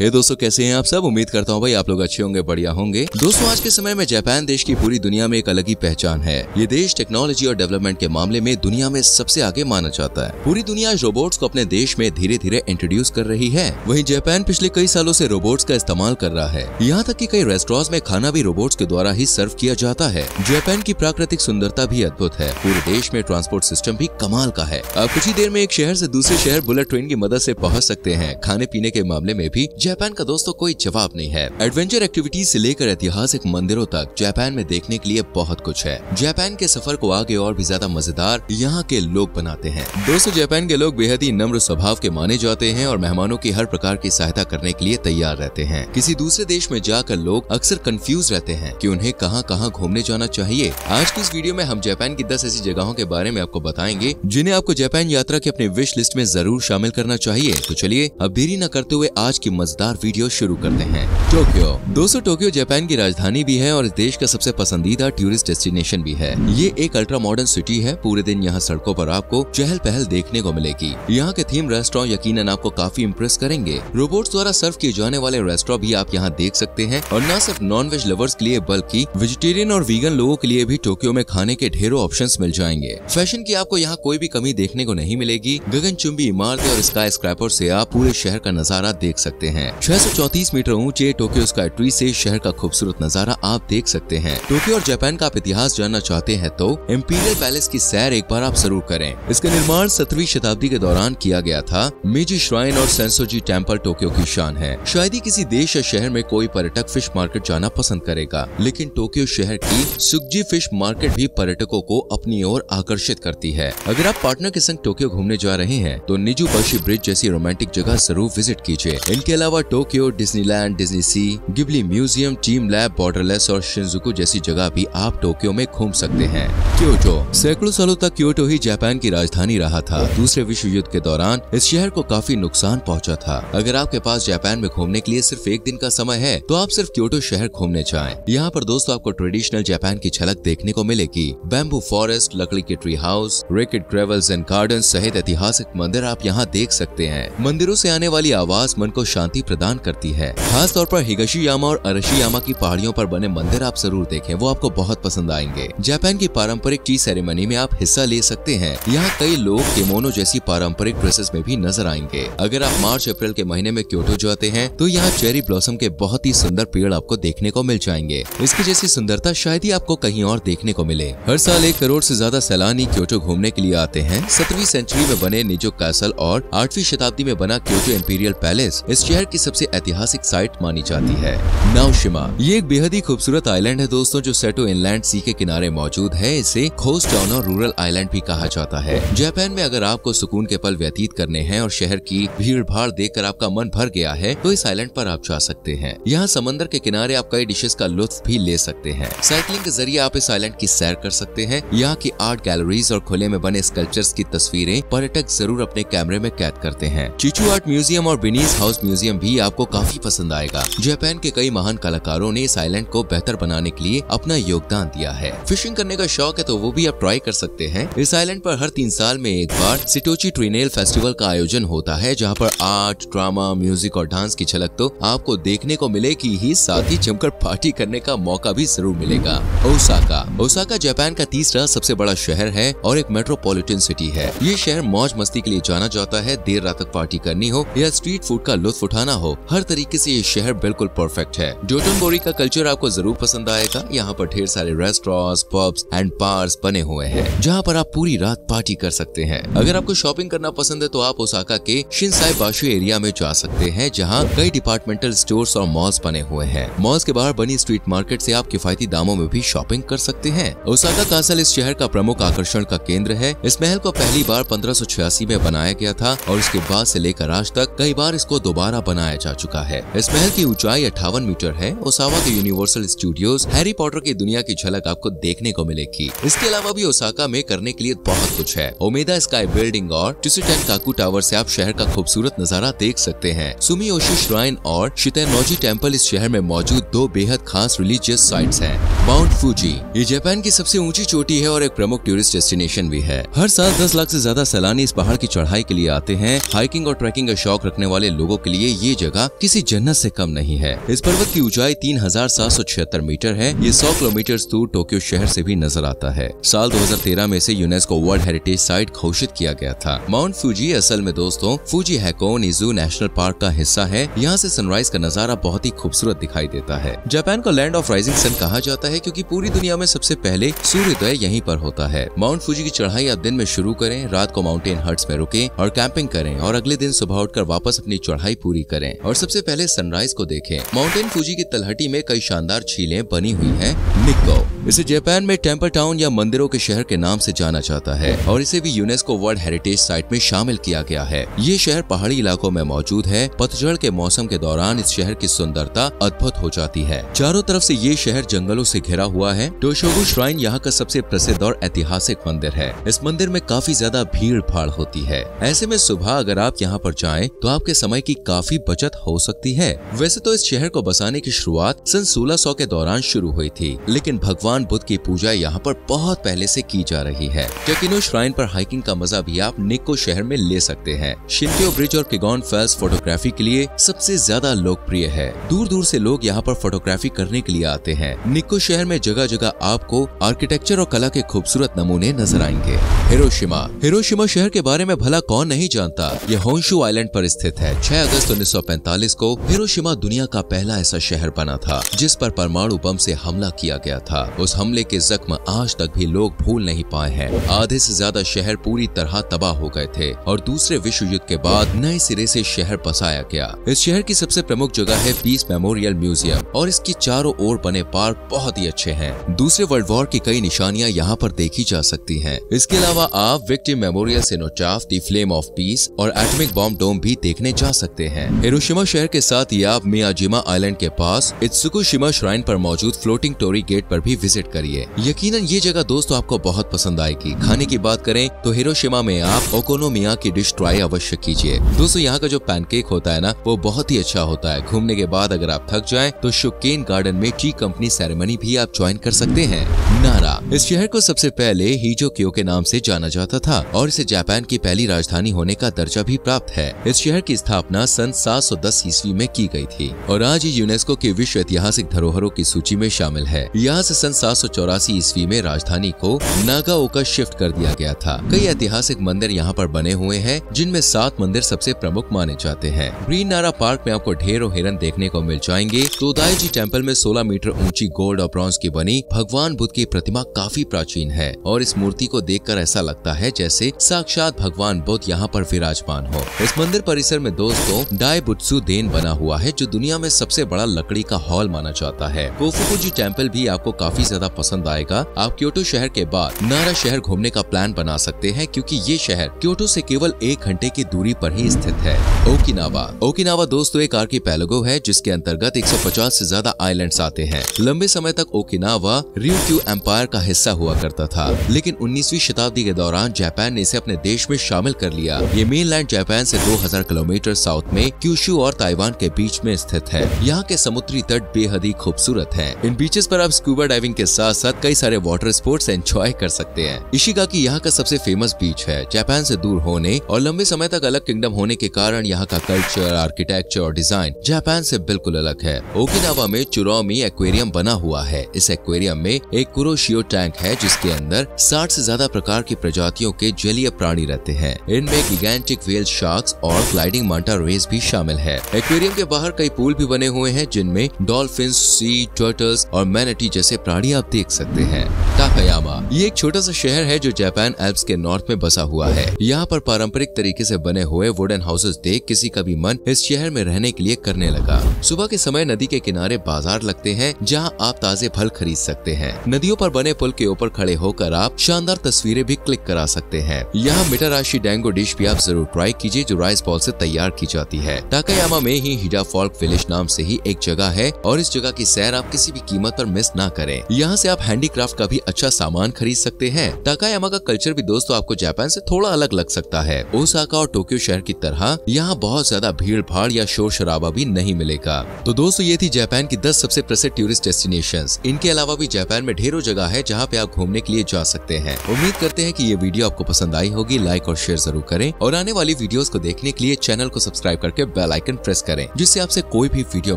हे दोस्तों, कैसे हैं आप सब। उम्मीद करता हूं भाई आप लोग अच्छे होंगे, बढ़िया होंगे। दोस्तों, आज के समय में जापान देश की पूरी दुनिया में एक अलग ही पहचान है। ये देश टेक्नोलॉजी और डेवलपमेंट के मामले में दुनिया में सबसे आगे माना जाता है। पूरी दुनिया रोबोट्स को अपने देश में धीरे धीरे इंट्रोड्यूस कर रही है। वहीं जापान पिछले कई सालों से रोबोट्स का इस्तेमाल कर रहा है। यहाँ तक कि कई रेस्टोरेंट्स में खाना भी रोबोट्स के द्वारा ही सर्व किया जाता है। जापान की प्राकृतिक सुंदरता भी अद्भुत है। पूरे देश में ट्रांसपोर्ट सिस्टम भी कमाल का है। आप कुछ ही देर में एक शहर से दूसरे शहर बुलेट ट्रेन की मदद से पहुँच सकते हैं। खाने पीने के मामले में भी जापान का दोस्तों कोई जवाब नहीं है। एडवेंचर एक्टिविटीज से लेकर ऐतिहासिक मंदिरों तक जापान में देखने के लिए बहुत कुछ है। जापान के सफर को आगे और भी ज्यादा मजेदार यहाँ के लोग बनाते हैं। दोस्तों, जापान के लोग बेहद ही नम्र स्वभाव के माने जाते हैं और मेहमानों की हर प्रकार की सहायता करने के लिए तैयार रहते हैं। किसी दूसरे देश में जाकर लोग अक्सर कंफ्यूज रहते हैं कि उन्हें कहाँ कहाँ घूमने जाना चाहिए। आज की इस वीडियो में हम जापान की 10 ऐसी जगहों के बारे में आपको बताएंगे जिन्हें आपको जापान यात्रा की अपनी विश लिस्ट में जरूर शामिल करना चाहिए। तो चलिए अब देरी न करते हुए आज की मजेदार वीडियो शुरू करते हैं। टोक्यो। दोस्तों, टोक्यो जापान की राजधानी भी है और इस देश का सबसे पसंदीदा टूरिस्ट डेस्टिनेशन भी है। ये एक अल्ट्रा मॉडर्न सिटी है। पूरे दिन यहाँ सड़कों पर आपको चहल पहल देखने को मिलेगी। यहाँ के थीम रेस्टोरेंट यकीनन आपको काफी इम्प्रेस करेंगे। रोबोट्स द्वारा सर्व किए जाने वाले रेस्टोरेंट भी आप यहाँ देख सकते हैं और न सिर्फ नॉन वेज लवर्स के लिए बल्कि वेजिटेरियन और वीगन लोगों के लिए भी टोक्यो में खाने के ढेरों ऑप्शन मिल जाएंगे। फैशन की आपको यहाँ कोई भी कमी देखने को नहीं मिलेगी। गगनचुंबी इमारतें और स्काई स्क्रैपर से आप पूरे शहर का नजारा देख सकते हैं। 634 मीटर ऊंचे टोक्यो स्काई ट्री से शहर का खूबसूरत नजारा आप देख सकते हैं। टोक्यो और जापान का आप इतिहास जानना चाहते हैं तो इम्पीरियल पैलेस की सैर एक बार आप जरूर करें। इसका निर्माण 17वीं शताब्दी के दौरान किया गया था। मेजी श्राइन और सेंसोजी टेम्पल टोक्यो की शान है। शायद ही किसी देश या शहर में कोई पर्यटक फिश मार्केट जाना पसंद करेगा, लेकिन टोक्यो शहर की त्सुकिजी फिश मार्केट भी पर्यटकों को अपनी ओर आकर्षित करती है। अगर आप पार्टनर के संग टोक्यो घूमने जा रहे हैं तो निजुबाशी ब्रिज जैसी रोमांटिक जगह जरूर विजिट कीजिए। इनके अलावा टोक्यो डिज्नीलैंड, डिज्नी सी, Ghibli museum, team lab borderless और शिंजुकू जैसी जगह भी आप टोक्यो में घूम सकते हैं। क्योटो। सैकड़ों सालों तक क्योटो ही जापान की राजधानी रहा था। दूसरे विश्व युद्ध के दौरान इस शहर को काफी नुकसान पहुंचा था। अगर आपके पास जापान में घूमने के लिए सिर्फ एक दिन का समय है तो आप सिर्फ क्योटो शहर घूमने जाएं। यहाँ पर दोस्तों आपको ट्रेडिशनल जापान की झलक देखने को मिलेगी। बैम्बू फॉरेस्ट, लकड़ी के tree house, raked gravels and garden सहित ऐतिहासिक मंदिर आप यहाँ देख सकते हैं। मंदिरों से आने वाली आवाज मन को शांति प्रदान करती है। खास तौर पर हिगाशीयामा और अराशीयामा की पहाड़ियों पर बने मंदिर आप जरूर देखें, वो आपको बहुत पसंद आएंगे। जापान की पारंपरिक टी सेरेमनी में आप हिस्सा ले सकते हैं। यहाँ कई लोग किमोनो जैसी पारंपरिक ड्रेसेस में भी नजर आएंगे। अगर आप मार्च अप्रैल के महीने में क्योटो जाते हैं तो यहाँ चेरी ब्लॉसम के बहुत ही सुंदर पेड़ आपको देखने को मिल जाएंगे। इसकी जैसी सुंदरता शायद ही आपको कहीं और देखने को मिले। हर साल 1 करोड़ से ज्यादा सैलानी क्योटो घूमने के लिए आते हैं। 17वीं सेंचुरी में बने निजो कैसल और 8वीं शताब्दी में बना क्योटो इंपीरियल पैलेस इस शहर की सबसे ऐतिहासिक साइट मानी जाती है। नाओशिमा। ये एक बेहद ही खूबसूरत आइलैंड है दोस्तों, जो सेटो इनलैंड सी के किनारे मौजूद है। इसे खोज टाउन और रूरल आइलैंड भी कहा जाता है। जापान में अगर आपको सुकून के पल व्यतीत करने हैं और शहर की भीड़ भाड़ देखकर आपका मन भर गया है तो इस आइलैंड पर आप जा सकते हैं। यहाँ समंदर के किनारे आप कई डिशेस का लुत्फ भी ले सकते हैं। साइकिलिंग के जरिए आप इस आइलैंड की सैर कर सकते हैं। यहाँ की आर्ट गैलरीज और खुले में बने स्कल्पचर्स की तस्वीरें पर्यटक जरूर अपने कैमरे में कैद करते हैं। चिचू आर्ट म्यूजियम और बेनेसे हाउस म्यूजियम भी आपको काफी पसंद आएगा। जापान के कई महान कलाकारों ने इस आइलैंड को बेहतर बनाने के लिए अपना योगदान दिया है। फिशिंग करने का शौक है तो वो भी आप ट्राई कर सकते हैं। इस आइलैंड पर हर 3 साल में एक बार सेटोची ट्रिनेल फेस्टिवल का आयोजन होता है, जहां पर आर्ट, ड्रामा, म्यूजिक और डांस की झलक तो आपको देखने को मिलेगी ही, साथ ही जमकर पार्टी करने का मौका भी जरूर मिलेगा। ओसाका। ओसाका जापान का 3रा सबसे बड़ा शहर है और एक मेट्रोपोलिटन सिटी है। ये शहर मौज मस्ती के लिए जाना जाता है। देर रात तक पार्टी करनी हो या स्ट्रीट फूड का लुत्फ उठाना हो, हर तरीके से ये शहर बिल्कुल परफेक्ट है। डोटनबोरी का कल्चर आपको जरूर पसंद आएगा। यहाँ पर ढेर सारे रेस्टोरेंट्स, पब्स एंड बार्स बने हुए हैं, जहाँ पर आप पूरी रात पार्टी कर सकते हैं। अगर आपको शॉपिंग करना पसंद है तो आप ओसाका के शिनसाईबाशो एरिया में जा सकते हैं, जहाँ कई डिपार्टमेंटल स्टोर्स और मॉल्स बने हुए हैं। मॉल्स के बाहर बनी स्ट्रीट मार्केट से आप किफायती दामों में भी शॉपिंग कर सकते हैं। ओसाका कासल इस शहर का प्रमुख आकर्षण का केंद्र है। इस महल को पहली बार 1586 में बनाया गया था और उसके बाद से लेकर आज तक कई बार इसको दोबारा बनाया जा चुका है। इस महल की ऊंचाई 58 मीटर है। ओसावा के यूनिवर्सल स्टूडियोज, हैरी पॉटर की दुनिया की झलक आपको देखने को मिलेगी। इसके अलावा भी ओसाका में करने के लिए बहुत कुछ है। ओमेदा स्काई बिल्डिंग और टुसुटेन काकू टावर से आप शहर का खूबसूरत नजारा देख सकते हैं। सुमियोशी श्राइन और शितेनोजी टेम्पल इस शहर में मौजूद 2 बेहद खास रिलीजियस साइट्स हैं। Mount Fuji. ये जापान की सबसे ऊंची चोटी है और एक प्रमुख टूरिस्ट डेस्टिनेशन भी है। हर साल 10 लाख से ज्यादा सैलानी इस पहाड़ की चढ़ाई के लिए आते हैं। हाइकिंग और ट्रैकिंग का शौक रखने वाले लोगों के लिए ये जगह किसी जन्नत से कम नहीं है। इस पर्वत की ऊंचाई 3776 मीटर है। ये 100 किलोमीटर दूर टोक्यो शहर से भी नजर आता है। साल 2013 में इसे यूनेस्को वर्ल्ड हेरिटेज साइट घोषित किया गया था। माउंट फूजी असल में दोस्तों Fuji Hakone Izu national park का हिस्सा है। यहाँ से सनराइज का नजारा बहुत ही खूबसूरत दिखाई देता है। जापान को लैंड ऑफ राइजिंग सन कहा जाता है क्योंकि पूरी दुनिया में सबसे पहले सूर्योदय यहीं पर होता है। माउंट फूजी की चढ़ाई आप दिन में शुरू करें, रात को माउंटेन हट्स में रुकें और कैंपिंग करें और अगले दिन सुबह उठकर वापस अपनी चढ़ाई पूरी करें और सबसे पहले सनराइज को देखें। माउंटेन फूजी की तलहटी में कई शानदार झीलें बनी हुई हैं। निक्को इसे जापान में टेम्पल टाउन या मंदिरों के शहर के नाम से जाना जाता है और इसे भी यूनेस्को वर्ल्ड हेरिटेज साइट में शामिल किया गया है। ये शहर पहाड़ी इलाकों में मौजूद है। पतझड़ के मौसम के दौरान इस शहर की सुंदरता अद्भुत हो जाती है। चारों तरफ से ये शहर जंगलों से घिरा हुआ है। टोशोगु श्राइन यहाँ का सबसे प्रसिद्ध और ऐतिहासिक मंदिर है। इस मंदिर में काफी ज्यादा भीड़ भाड़ होती है। ऐसे में सुबह अगर आप यहाँ पर जाएं तो आपके समय की काफी बचत हो सकती है। वैसे तो इस शहर को बसाने की शुरुआत सन 1600 के दौरान शुरू हुई थी, लेकिन भगवान बुद्ध की पूजा यहाँ पर बहुत पहले से की जा रही है। टेकिनो श्राइन पर हाइकिंग का मजा भी आप निक्को शहर में ले सकते हैं। शिनक्यो ब्रिज और किगोन फॉल्स फोटोग्राफी के लिए सबसे ज्यादा लोकप्रिय है। दूर दूर से लोग यहाँ पर फोटोग्राफी करने के लिए आते हैं। निक्को शहर में जगह जगह आपको आर्किटेक्चर और कला के खूबसूरत नमूने नजर आएंगे। हिरोशिमा हिरोशिमा शहर के बारे में भला कौन नहीं जानता। यह होंशू आइलैंड पर स्थित है। 6 अगस्त 1945 को हिरोशिमा दुनिया का पहला ऐसा शहर बना था जिस पर परमाणु बम से हमला किया गया था। उस हमले के जख्म आज तक भी लोग भूल नहीं पाए हैं। आधे से ज्यादा शहर पूरी तरह तबाह हो गए थे और दूसरे विश्व युद्ध के बाद नए सिरे से शहर बसाया गया। इस शहर की सबसे प्रमुख जगह है पीस मेमोरियल म्यूजियम और इसकी चारों ओर बने पार्क बहुत ही अच्छे हैं। दूसरे वर्ल्ड वॉर की कई निशानियां यहाँ पर देखी जा सकती हैं। इसके अलावा आप victim memorial cenotaph, the flame of peace और एटॉमिक बॉम्ब डोम भी देखने जा सकते हैं। हिरोशिमा शहर के साथ ही आप मियाजिमा आइलैंड के पास इत्सुकुशिमा श्राइन पर मौजूद फ्लोटिंग टोरी गेट पर भी विजिट करिए। यकीनन ये जगह दोस्तों आपको बहुत पसंद आएगी। खाने की बात करें तो हिरोशिमा में आप ओकोनोमियाकी डिश ट्राई अवश्य कीजिए। दोस्तों यहाँ का जो पैनकेक होता है ना वो बहुत ही अच्छा होता है। घूमने के बाद अगर आप थक जाएं तो शुकेन गार्डन में टी कंपनी सेरेमनी भी आप ज्वाइन कर सकते हैं। नारा इस शहर को सबसे पहले हिजो क्यो के नाम से जाना जाता था और इसे जापान की पहली राजधानी होने का दर्जा भी प्राप्त है। इस शहर की स्थापना सन 710 ईस्वी में की गई थी और आज ये यूनेस्को के विश्व ऐतिहासिक धरोहरों की सूची में शामिल है। यहाँ से सन 784 ईस्वी में राजधानी को नागाओका शिफ्ट कर दिया गया था। कई ऐतिहासिक मंदिर यहाँ पर बने हुए हैं जिनमें 7 मंदिर सबसे प्रमुख माने जाते हैं। ग्रीन नारा पार्क में आपको ढेरों हिरन देखने को मिल जाएंगे। तोदाईजी टेम्पल में 16 मीटर ऊंची गोल्ड और ब्रॉन्ज की बनी भगवान बुद्ध की प्रतिमा काफी प्राचीन है और इस मूर्ति को देखकर ऐसा लगता है जैसे साक्षात भगवान बुद्ध यहाँ पर विराजमान हो। इस मंदिर परिसर में दोस्तों डायबुत्सु देन बना हुआ है जो दुनिया में सबसे बड़ा लकड़ी का हॉल माना जाता है। कोफुकुजी टेम्पल भी आपको काफी ज्यादा पसंद आएगा। आप क्योटो शहर के बाद नारा शहर घूमने का प्लान बना सकते हैं क्योंकि ये शहर क्योटो से केवल 1 घंटे की दूरी पर ही स्थित है। ओकिनावा ओकिनावा दोस्तों एक आर्किपेलागो है जिसके अंतर्गत 150 से ज्यादा आइलैंड्स आते हैं। लंबे समय तक ओकिनावा र्यूक्यू एम्पायर का हिस्सा हुआ करता था, लेकिन 19वीं शताब्दी के दौरान जापान ने इसे अपने देश में शामिल कर लिया। ये मेनलैंड जापान से 2000 किलोमीटर साउथ में क्यूशू और ताइवान के बीच में स्थित है। यहाँ के समुद्री तट बेहद ही खूबसूरत हैं। इन बीचेस पर आप स्कूबा डाइविंग के साथ साथ कई सारे वाटर स्पोर्ट्स एंजॉय कर सकते हैं। इशिगाकी यहाँ का सबसे फेमस बीच है। जापान से दूर होने और लंबे समय तक अलग किंगडम होने के कारण यहाँ का कल्चर, आर्किटेक्चर और डिजाइन जापान से बिल्कुल अलग है। ओकिनावा में चुरोमी एक्वेरियम बना हुआ है। इस एक्वेरियम में एक कुरोशियो टैंक है जिसके अंदर 60 से ज्यादा प्रकार की प्रजातियों के जलीय प्राणी रहते हैं। इनमें गिगांटिक व्हेल शार्क्स और ग्लाइडिंग मांटा रेस भी शामिल है। एक्वेरियम के बाहर कई पूल भी बने हुए हैं जिनमें डॉल्फिन, सी टर्टल्स और मैनेटी जैसे प्राणी आप देख सकते हैं। ताकायामा ये एक छोटा सा शहर है जो जापान एल्प्स के नॉर्थ में बसा हुआ है। यहाँ पर पारंपरिक तरीके से बने हुए वुडन हाउसेस देख किसी का भी मन इस शहर में रहने के लिए करने लगा। सुबह के समय नदी के किनारे बाजार लगते हैं जहाँ आप ताजे फल खरीद सकते हैं। नदियों पर बने पुल के ऊपर खड़े होकर आप शानदार तस्वीरें भी क्लिक करा सकते हैं। यहाँ मिटाराशी डेंगो डिश भी आप जरूर ट्राई कीजिए जो राइस बॉल से तैयार की जाती है। ताकायामा में ही हिडा फॉल्क विलेज नाम से ही एक जगह है और इस जगह की सैर आप किसी भी कीमत पर मिस ना करें। यहाँ से आप हैंडीक्राफ्ट का भी अच्छा सामान खरीद सकते हैं। ताकायामा का कल्चर भी दोस्तों आपको जापान से थोड़ा अलग लग सकता है। ओसाका और टोक्यो शहर की तरह यहाँ बहुत ज्यादा भीड़ भाड़ या शोर शराबा भी नहीं मिलेगा। तो दोस्तों ये थी जापान की 10 सबसे प्रसिद्ध टूरिस्ट डेस्टिनेशंस। इनके अलावा भी जापान में ढेरों जगह है जहाँ पे आप घूमने के लिए जा सकते हैं। उम्मीद करते हैं कि ये वीडियो आपको पसंद आई होगी। लाइक और शेयर जरूर करें और आने वाली वीडियोस को देखने के लिए चैनल को सब्सक्राइब करके बेल आइकन प्रेस करें, जिससे आपसे कोई भी वीडियो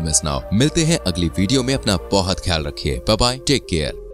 मिस ना हो। मिलते हैं अगली वीडियो में, अपना बहुत ख्याल रखिए। Bye bye, take care.